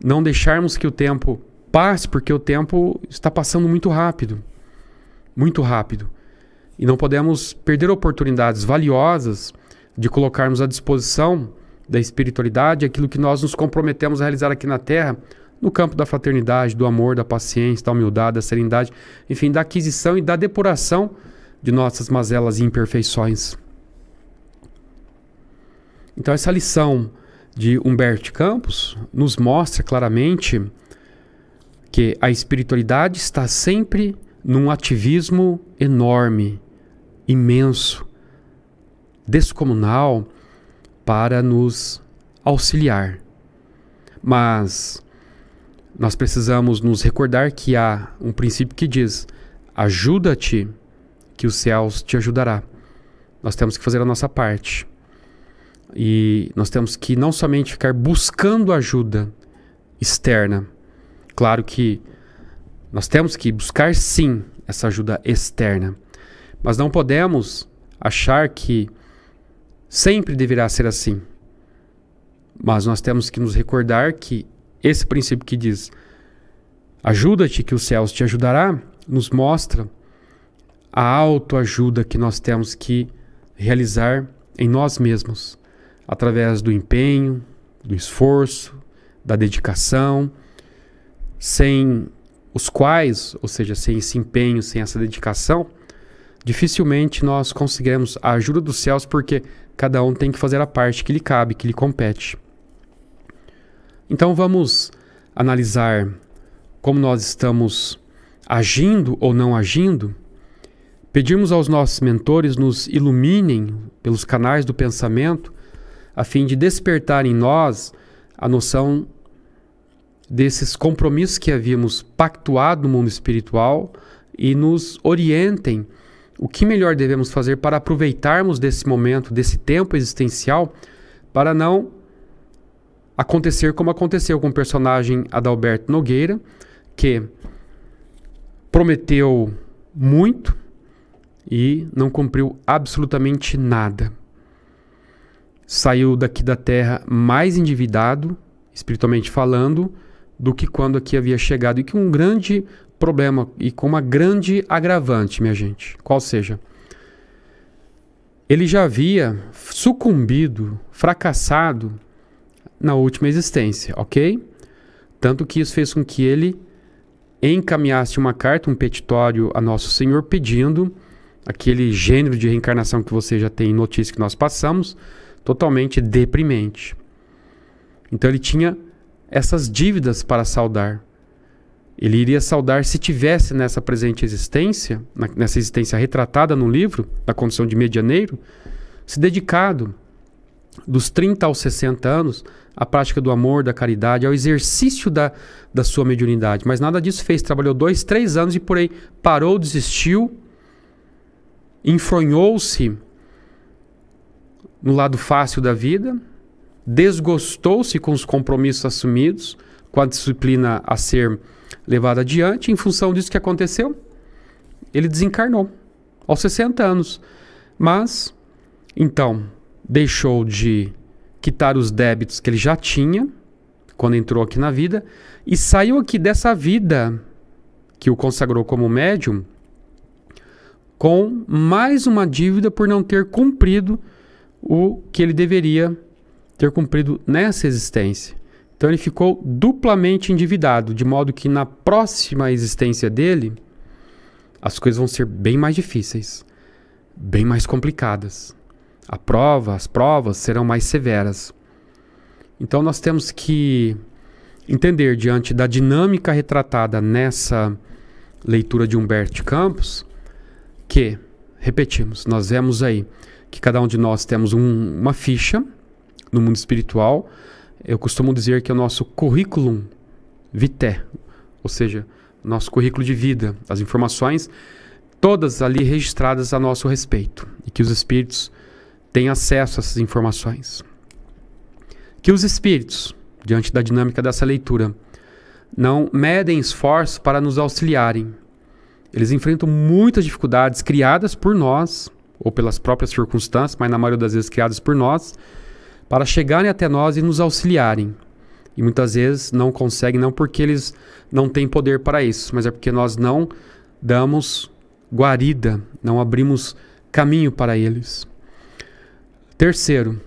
não deixarmos que o tempo passe, porque o tempo está passando muito rápido, muito rápido. E não podemos perder oportunidades valiosas de colocarmos à disposição da espiritualidade aquilo que nós nos comprometemos a realizar aqui na Terra no campo da fraternidade, do amor, da paciência, da humildade, da serenidade, enfim, da aquisição e da depuração de nossas mazelas e imperfeições. Então essa lição de Humberto de Campos nos mostra claramente que a espiritualidade está sempre num ativismo enorme, imenso, descomunal, para nos auxiliar. Mas nós precisamos nos recordar que há um princípio que diz: ajuda-te, que os céus te ajudará. Nós temos que fazer a nossa parte. E nós temos que não somente ficar buscando ajuda externa. Claro que nós temos que buscar sim essa ajuda externa, mas não podemos achar que sempre deverá ser assim. Mas nós temos que nos recordar que esse princípio que diz ajuda-te que os céus te ajudará nos mostra a autoajuda que nós temos que realizar em nós mesmos, através do empenho, do esforço, da dedicação, sem os quais, ou seja, sem esse empenho, sem essa dedicação, dificilmente nós conseguiremos a ajuda dos céus, porque cada um tem que fazer a parte que lhe cabe, que lhe compete. Então vamos analisar como nós estamos agindo ou não agindo. Pedimos aos nossos mentores nos iluminem pelos canais do pensamento, a fim de despertar em nós a noção desses compromissos que havíamos pactuado no mundo espiritual e nos orientem o que melhor devemos fazer para aproveitarmos desse momento, desse tempo existencial, para não acontecer como aconteceu com o personagem Adalberto Nogueira, que prometeu muito e não cumpriu absolutamente nada. Saiu daqui da Terra mais endividado, espiritualmente falando, do que quando aqui havia chegado, e com um grande problema e com uma grande agravante, minha gente. Qual seja? Ele já havia sucumbido, fracassado na última existência, ok? Tanto que isso fez com que ele encaminhasse uma carta, um petitório a Nosso Senhor, pedindo aquele gênero de reencarnação que você já tem notícia que nós passamos, totalmente deprimente. Então ele tinha essas dívidas para saldar. Ele iria saldar se tivesse nessa presente existência, nessa existência retratada no livro, na condição de medianeiro, se dedicado dos 30 aos 60 anos à prática do amor, da caridade, ao exercício da sua mediunidade. Mas nada disso fez. Trabalhou 2, 3 anos e por aí parou, desistiu, enfronhou-se no lado fácil da vida, desgostou-se com os compromissos assumidos, com a disciplina a ser levada adiante. Em função disso que aconteceu, ele desencarnou aos 60 anos. Mas, então, deixou de quitar os débitos que ele já tinha quando entrou aqui na vida e saiu aqui dessa vida que o consagrou como médium com mais uma dívida por não ter cumprido o que ele deveria ter cumprido nessa existência. Então ele ficou duplamente endividado, de modo que na próxima existência dele, as coisas vão ser bem mais difíceis, bem mais complicadas. As provas serão mais severas. Então nós temos que entender, diante da dinâmica retratada nessa leitura de Humberto de Campos, que, repetimos, nós vemos aí que cada um de nós temos uma ficha no mundo espiritual. Eu costumo dizer que é o nosso currículo vitae, ou seja, nosso currículo de vida, as informações todas ali registradas a nosso respeito, e que os espíritos têm acesso a essas informações. Que os espíritos, diante da dinâmica dessa leitura, não medem esforço para nos auxiliarem. Eles enfrentam muitas dificuldades criadas por nós, ou pelas próprias circunstâncias, mas na maioria das vezes criadas por nós, para chegarem até nós e nos auxiliarem. E muitas vezes não conseguem, não porque eles não têm poder para isso, mas é porque nós não damos guarida, não abrimos caminho para eles. Terceiro,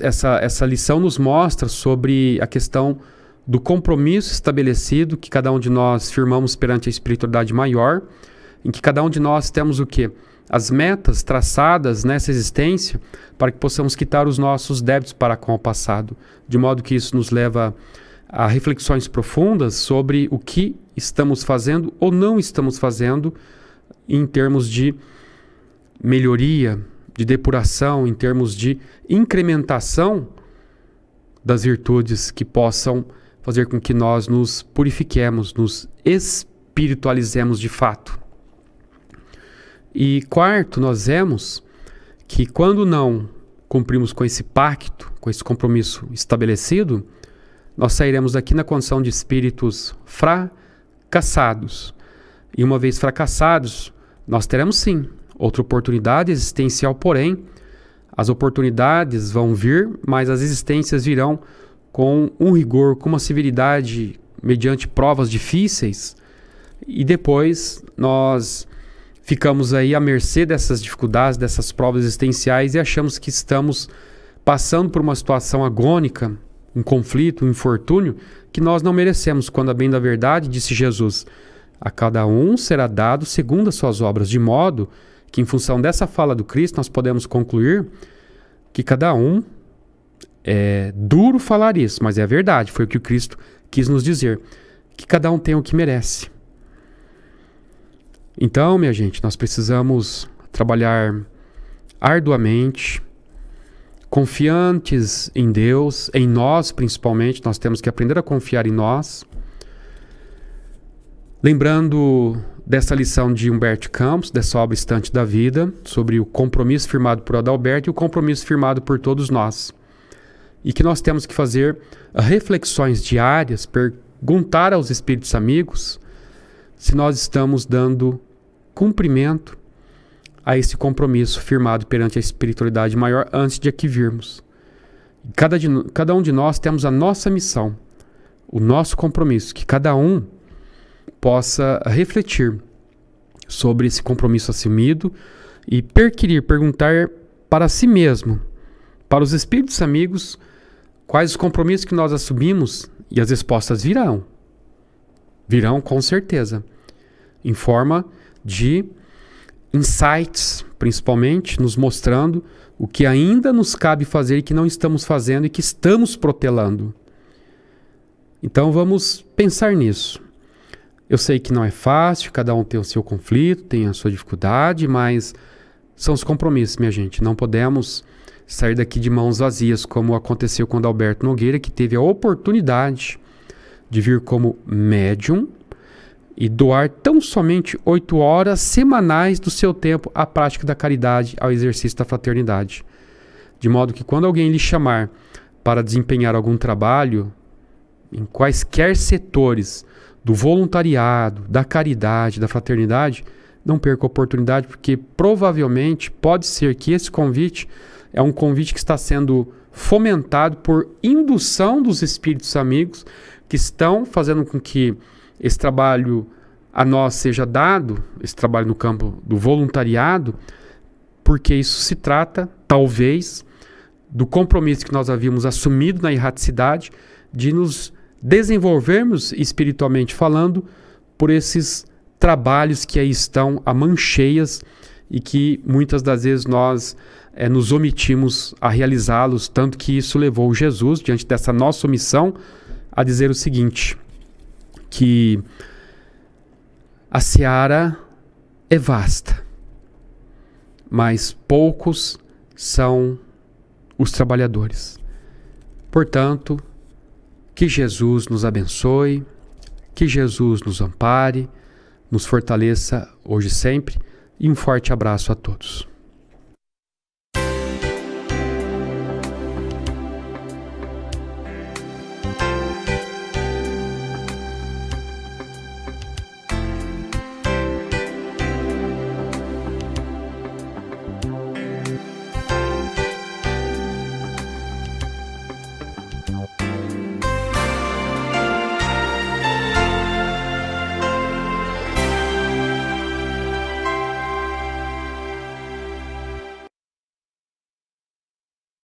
essa lição nos mostra sobre a questão do compromisso estabelecido que cada um de nós firmamos perante a espiritualidade maior, em que cada um de nós temos o quê? As metas traçadas nessa existência para que possamos quitar os nossos débitos para com o passado, de modo que isso nos leva a reflexões profundas sobre o que estamos fazendo ou não estamos fazendo em termos de melhoria, de depuração, em termos de incrementação das virtudes que possam fazer com que nós nos purifiquemos, nos espiritualizemos de fato. E quarto, nós vemos que quando não cumprimos com esse pacto, com esse compromisso estabelecido, nós sairemos daqui na condição de espíritos fracassados. E uma vez fracassados, nós teremos sim outra oportunidade existencial, porém, as oportunidades vão vir, mas as existências virão com um rigor, com uma severidade, mediante provas difíceis, e depois nós ficamos aí à mercê dessas dificuldades, dessas provas existenciais, e achamos que estamos passando por uma situação agônica, um conflito, um infortúnio, que nós não merecemos, quando a bem da verdade, disse Jesus, a cada um será dado segundo as suas obras, de modo que em função dessa fala do Cristo, nós podemos concluir que cada um, é duro falar isso, mas é a verdade, foi o que o Cristo quis nos dizer, que cada um tem o que merece. Então, minha gente, nós precisamos trabalhar arduamente, confiantes em Deus, em nós principalmente, nós temos que aprender a confiar em nós. Lembrando dessa lição de Humberto de Campos, dessa obra Estante da Vida, sobre o compromisso firmado por Adalberto e o compromisso firmado por todos nós. E que nós temos que fazer reflexões diárias, perguntar aos espíritos amigos se nós estamos dando cumprimento a esse compromisso firmado perante a espiritualidade maior antes de aqui virmos. Cada um de nós temos a nossa missão, o nosso compromisso, que cada um possa refletir sobre esse compromisso assumido e perquirir, perguntar para si mesmo, para os espíritos amigos, quais os compromissos que nós assumimos, e as respostas virão. Virão com certeza, em forma de insights, principalmente, nos mostrando o que ainda nos cabe fazer e que não estamos fazendo e que estamos protelando. Então vamos pensar nisso. Eu sei que não é fácil, cada um tem o seu conflito, tem a sua dificuldade, mas são os compromissos, minha gente. Não podemos sair daqui de mãos vazias, como aconteceu com Adalberto Nogueira, que teve a oportunidade de vir como médium e doar tão somente 8 horas semanais do seu tempo à prática da caridade, ao exercício da fraternidade. De modo que quando alguém lhe chamar para desempenhar algum trabalho, em quaisquer setores do voluntariado, da caridade, da fraternidade, não perca a oportunidade, porque provavelmente pode ser que esse convite é um convite que está sendo fomentado por indução dos espíritos amigos, que estão fazendo com que esse trabalho a nós seja dado, esse trabalho no campo do voluntariado, porque isso se trata, talvez, do compromisso que nós havíamos assumido na erraticidade de nos desenvolvermos espiritualmente falando por esses trabalhos que aí estão a mancheias e que muitas das vezes nós nos omitimos a realizá-los, tanto que isso levou Jesus, diante dessa nossa omissão, a dizer o seguinte, que a seara é vasta, mas poucos são os trabalhadores. Portanto, que Jesus nos abençoe, que Jesus nos ampare, nos fortaleça hoje e sempre, e um forte abraço a todos.